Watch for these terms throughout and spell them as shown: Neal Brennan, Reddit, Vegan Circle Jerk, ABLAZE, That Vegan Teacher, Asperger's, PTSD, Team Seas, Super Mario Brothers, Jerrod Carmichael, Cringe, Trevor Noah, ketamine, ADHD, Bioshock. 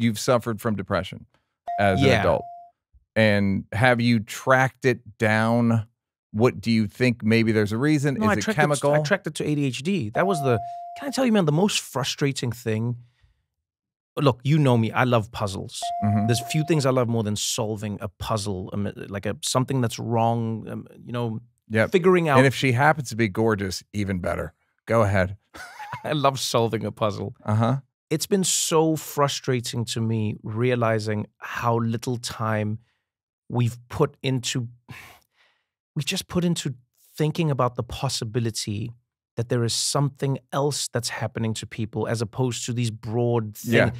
you've suffered from depression as an adult. And have you tracked it down? What do you think? Maybe there's a reason. No, is it chemical? I tracked it to ADHD. That was the, can I tell you, man, the most frustrating thing. Look, you know me, I love puzzles. Mm-hmm. There's few things I love more than solving a puzzle, like something that's wrong, you know, figuring out. And if she happens to be gorgeous, even better. Go ahead. I love solving a puzzle. Uh-huh. It's been so frustrating to me realizing how little time we've put into, we just put into thinking about the possibility that there is something else that's happening to people as opposed to these broad things. Yeah.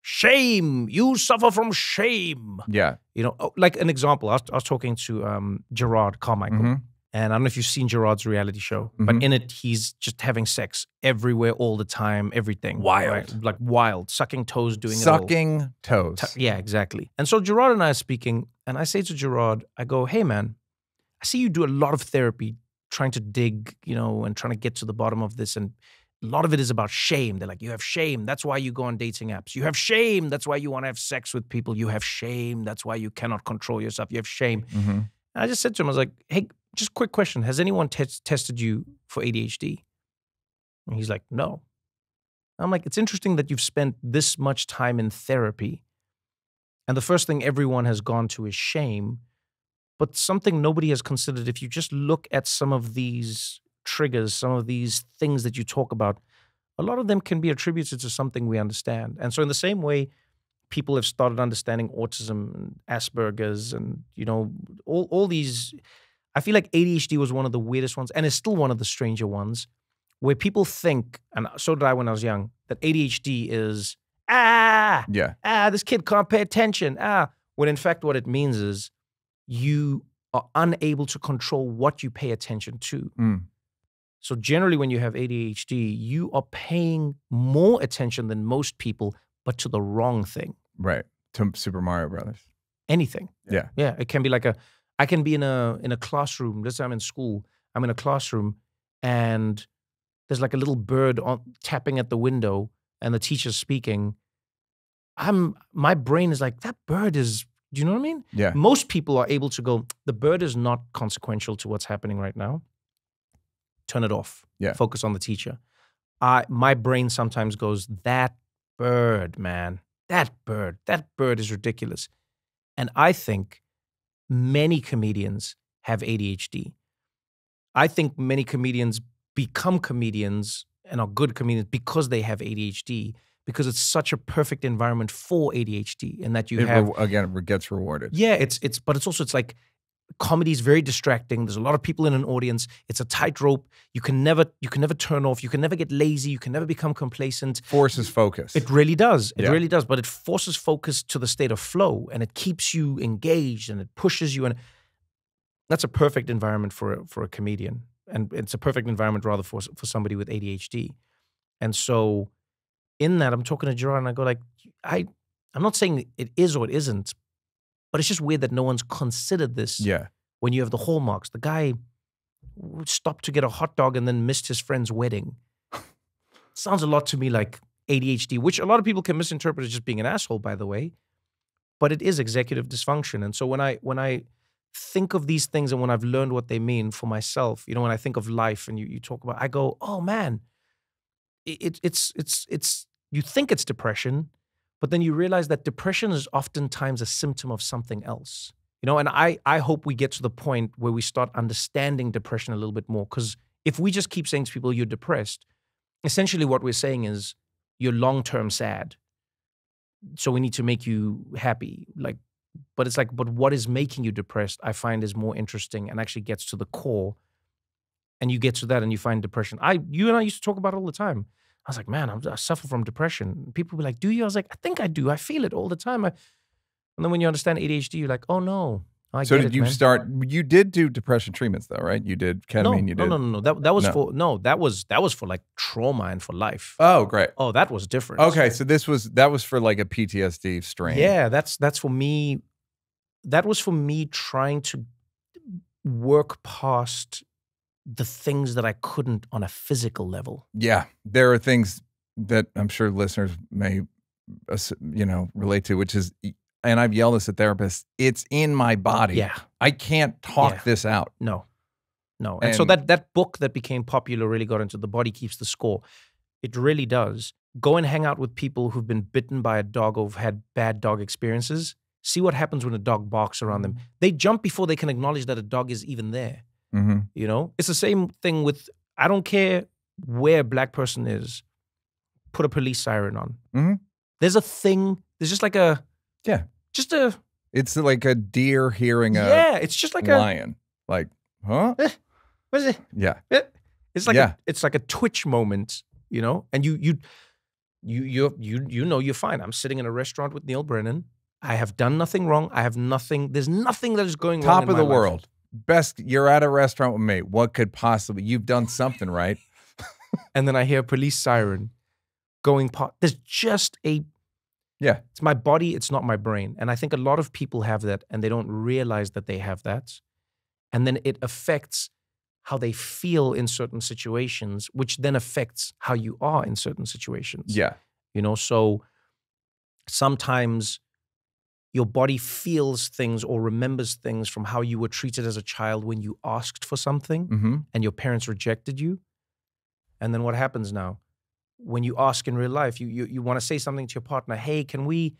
Shame, you suffer from shame. Yeah. You know, like an example, I was talking to Jerrod Carmichael. Mm-hmm. And I don't know if you've seen Jerrod's reality show, but in it, he's just having sex everywhere, all the time, everything. Wild. Right? Like wild, sucking toes, doing it all. Sucking toes. Yeah, exactly. And so Jerrod and I are speaking, and I say to Jerrod, I go, hey man, I see you do a lot of therapy, trying to dig, you know, and trying to get to the bottom of this. And a lot of it is about shame. They're like, you have shame, that's why you go on dating apps. You have shame, that's why you want to have sex with people. You have shame, that's why you cannot control yourself. You have shame. Mm-hmm. And I just said to him, I was like, hey, just quick question. Has anyone tested you for ADHD? And he's like, no. I'm like, it's interesting that you've spent this much time in therapy. And the first thing everyone has gone to is shame. But something nobody has considered, if you just look at some of these triggers, some of these things that you talk about, a lot of them can be attributed to something we understand. And so in the same way, people have started understanding autism and Asperger's and, you know, all these. I feel like ADHD was one of the weirdest ones, and it's still one of the stranger ones, where people think, and so did I when I was young, that ADHD is, this kid can't pay attention, when in fact what it means is you are unable to control what you pay attention to. Mm. So generally when you have ADHD, you are paying more attention than most people, but to the wrong thing. Right, to Super Mario Brothers. Anything. Yeah. Yeah, it can be like a, I can be in a classroom. Let's say I'm in school. I'm in a classroom, and there's like a little bird tapping at the window, and the teacher's speaking. My brain is like, that bird is. Do you know what I mean? Yeah. Most people are able to go, the bird is not consequential to what's happening right now. Turn it off. Yeah. Focus on the teacher. My brain sometimes goes, that bird, man, that bird is ridiculous, and I think. Many comedians have ADHD. I think many comedians become comedians and are good comedians because they have ADHD, because it's such a perfect environment for ADHD, and that it gets rewarded. Yeah, but it's like comedy is very distracting. There's a lot of people in an audience. It's a tightrope. You can never turn off. You can never get lazy. You can never become complacent. Forces focus. It really does. It really does. But it forces focus to the state of flow, and it keeps you engaged, and it pushes you. And that's a perfect environment for a comedian, and it's a perfect environment rather for somebody with ADHD. And so, in that, I'm talking to Jerrod, and I go like, I'm not saying it is or it isn't. But it's just weird that no one's considered this when you have the hallmarks. The guy stopped to get a hot dog and then missed his friend's wedding. Sounds a lot to me like ADHD, which a lot of people can misinterpret as just being an asshole, by the way. But it is executive dysfunction. And so when I think of these things and when I've learned what they mean for myself, you know, when I think of life and you talk about, I go, oh man, it's you think it's depression. But then you realize that depression is oftentimes a symptom of something else. You know, and I hope we get to the point where we start understanding depression a little bit more. Because if we just keep saying to people, you're depressed, essentially what we're saying is you're long-term sad. So we need to make you happy. Like, but it's like, but what is making you depressed, I find, is more interesting and actually gets to the core. And you get to that and you find depression. You and I used to talk about it all the time. I was like, man, I suffer from depression. People were like, do you? I was like, I think I do. I feel it all the time. And then when you understand ADHD, you're like, oh no, I get it, man. So did you start, you did do depression treatments though, right? You did ketamine, you did. No. That was for like trauma and for life. Oh, great. Oh, that was different. Okay, so that was for like a PTSD strain. Yeah, that's for me, that was for me trying to work past the things that I couldn't on a physical level. Yeah, there are things that I'm sure listeners may relate to, which is, and I've yelled this at therapists, it's in my body. Yeah. I can't talk this out. No, no. And so that book that became popular really got into The Body Keeps the Score. It really does. Go and hang out with people who've been bitten by a dog or who've had bad dog experiences. See what happens when a dog barks around them. They jump before they can acknowledge that a dog is even there. Mm-hmm. You know, it's the same thing with, I don't care where a black person is, put a police siren on. Mm-hmm. There's a thing, there's just like a, it's like a deer hearing a it's just like lion. Like, huh? What is it? Yeah. It's like, it's like a twitch moment, you know, and you know you're fine. I'm sitting in a restaurant with Neal Brennan. I have done nothing wrong. I have nothing. There's nothing that is going wrong in my life. Top of the world. Best. You're at a restaurant with me. What could possibly? You've done something right. And then I hear a police siren going past. There's just a. Yeah. It's my body. It's not my brain. And I think a lot of people have that, and they don't realize that they have that, and then it affects how they feel in certain situations, which then affects how you are in certain situations. Yeah. You know, so sometimes your body feels things or remembers things from how you were treated as a child when you asked for something and your parents rejected you. And then what happens now? When you ask in real life, you want to say something to your partner, hey, can we,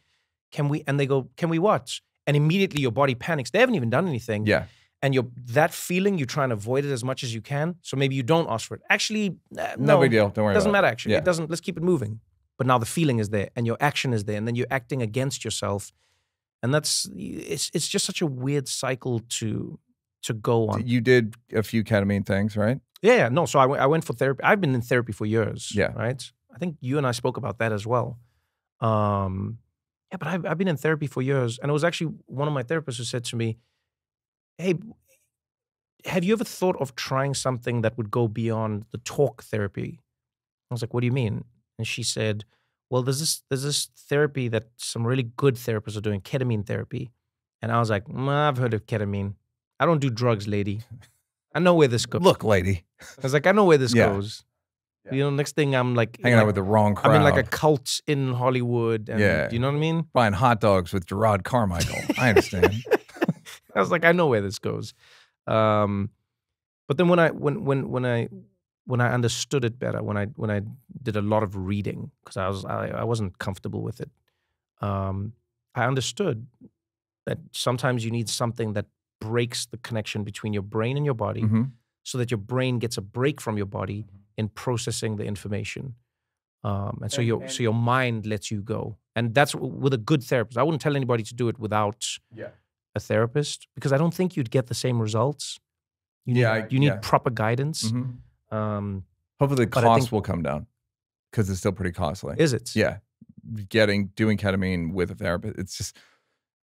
and they go, can we what? And immediately your body panics. They haven't even done anything. Yeah. And that feeling, you try and avoid it as much as you can. So maybe you don't ask for it. Actually, no big deal. Don't worry about it. Doesn't matter, actually. Yeah. It doesn't, let's keep it moving. But now the feeling is there and your action is there and then you're acting against yourself. And that's, it's just such a weird cycle to go on. You did a few ketamine things, right? Yeah, no. So I went for therapy. I've been in therapy for years, right? I think you and I spoke about that as well. Yeah, but I've been in therapy for years. And it was actually one of my therapists who said to me, hey, have you ever thought of trying something that would go beyond the talk therapy? I was like, what do you mean? And she said, well, there's this therapy that some really good therapists are doing, ketamine therapy. And I was like, I've heard of ketamine. I don't do drugs, lady. I know where this goes. Look, lady. I was like, I know where this goes. Yeah. You know, next thing I'm like hanging out with the wrong crowd. I'm in like a cult in Hollywood. And, you know what I mean? Buying hot dogs with Jerrod Carmichael. I understand. I was like, I know where this goes. But then when I understood it better, when I did a lot of reading, because I wasn't comfortable with it, I understood that sometimes you need something that breaks the connection between your brain and your body so that your brain gets a break from your body in processing the information. So your mind lets you go. And that's with a good therapist. I wouldn't tell anybody to do it without a therapist, because I don't think you'd get the same results. You need, you need proper guidance. Hopefully the cost will come down, because it's still pretty costly. Is it? Yeah. Doing ketamine with a therapist,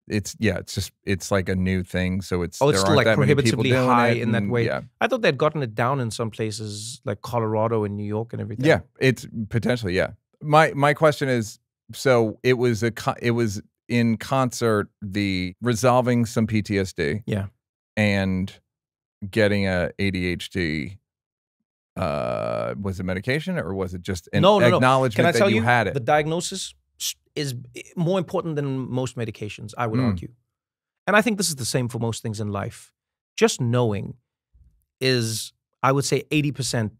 it's like a new thing. So it's, oh, it's still like prohibitively high in that way. Yeah. I thought they'd gotten it down in some places like Colorado and New York and everything. Yeah, it's potentially, yeah. My question is, so it was in concert, the resolving some PTSD and getting a ADHD, was it medication or was it just an acknowledgement that you had it? The diagnosis is more important than most medications, I would argue. And I think this is the same for most things in life. Just knowing is, I would say, 80%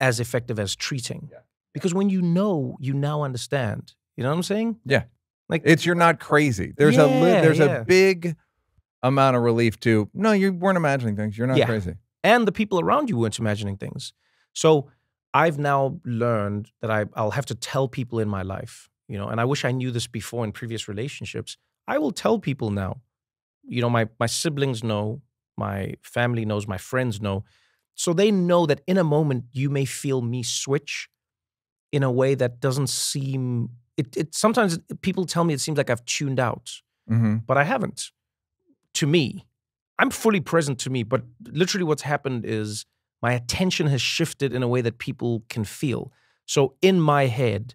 as effective as treating. Yeah. Because when you know, you now understand. You know what I'm saying? Yeah. Like, you're not crazy. There's a big amount of relief to, no, you weren't imagining things. You're not crazy. And the people around you weren't imagining things. So I've now learned that I'll have to tell people in my life, you know, and I wish I knew this before in previous relationships. I will tell people now, you know, my siblings know, my family knows, my friends know. So they know that in a moment you may feel me switch in a way that doesn't seem... sometimes people tell me it seems like I've tuned out, but I haven't. To me, I'm fully present to me, but literally what's happened is my attention has shifted in a way that people can feel. So in my head,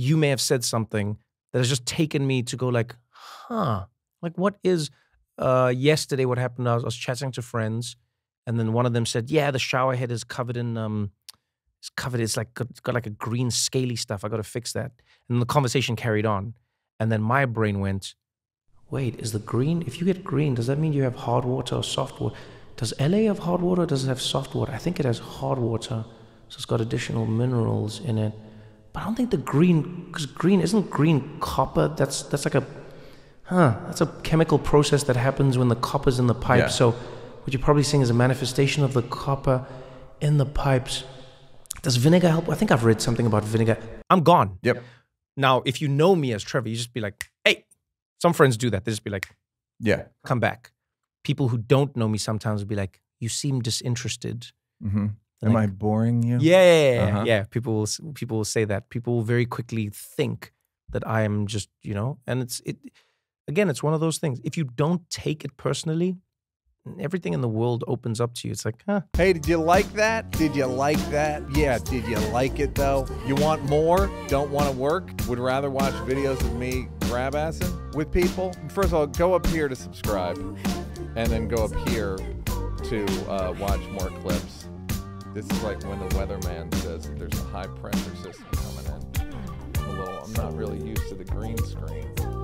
you may have said something that has just taken me to go like, huh, like what is, yesterday what happened, I was chatting to friends and then one of them said, yeah, the shower head is covered in It's covered. It's like got like a green scaly stuff. I got to fix that. And the conversation carried on. And then my brain went, wait, is the green? If you get green, does that mean you have hard water or soft water? Does LA have hard water or does it have soft water? I think it has hard water. So it's got additional minerals in it. But I don't think the green, because green, isn't green copper? That's like a, that's a chemical process that happens when the copper's in the pipe. Yeah. So what you're probably seeing is a manifestation of the copper in the pipes. Does vinegar help? I think I've read something about vinegar. I'm gone. Yep. Now, if you know me as Trevor, you just be like, hey, some friends do that. They just be like, yeah, come back. People who don't know me sometimes will be like, you seem disinterested. Mm-hmm. Like, am I boring you? Yeah, yeah. People will say that. People will very quickly think that I am just, you know, and again, it's one of those things. If you don't take it personally, everything in the world opens up to you. It's like, huh. Hey, did you like that? Did you like that? Yeah, did you like it though? You want more? Don't want to work? Would rather watch videos of me grab assing with people? First of all, go up here to subscribe, and then go up here to watch more clips. This is like when the weatherman says that there's a high pressure system coming in. I'm not really used to the green screen.